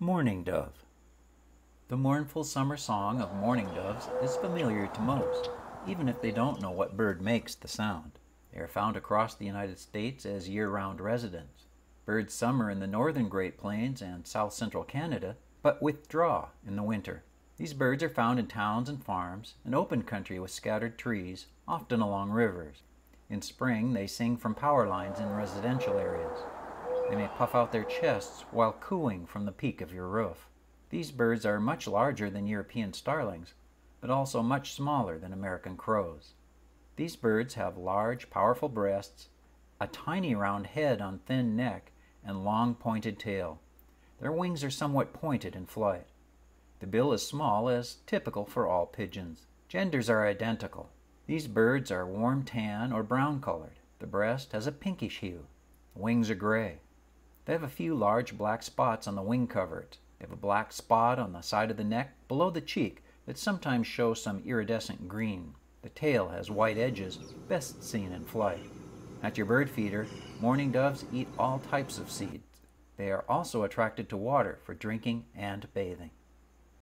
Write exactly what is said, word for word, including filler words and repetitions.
Mourning Dove. The mournful summer song of mourning doves is familiar to most, even if they don't know what bird makes the sound. They are found across the United States as year-round residents. Birds summer in the northern Great Plains and south-central Canada, but withdraw in the winter. These birds are found in towns and farms, an open country with scattered trees, often along rivers. In spring, they sing from power lines in residential areas. They may puff out their chests while cooing from the peak of your roof. These birds are much larger than European starlings, but also much smaller than American crows. These birds have large, powerful breasts, a tiny round head on thin neck, and long pointed tail. Their wings are somewhat pointed in flight. The bill is small, as typical for all pigeons. Genders are identical. These birds are warm tan or brown colored. The breast has a pinkish hue. The wings are gray. They have a few large black spots on the wing covert. They have a black spot on the side of the neck below the cheek that sometimes shows some iridescent green. The tail has white edges, best seen in flight. At your bird feeder, mourning doves eat all types of seeds. They are also attracted to water for drinking and bathing.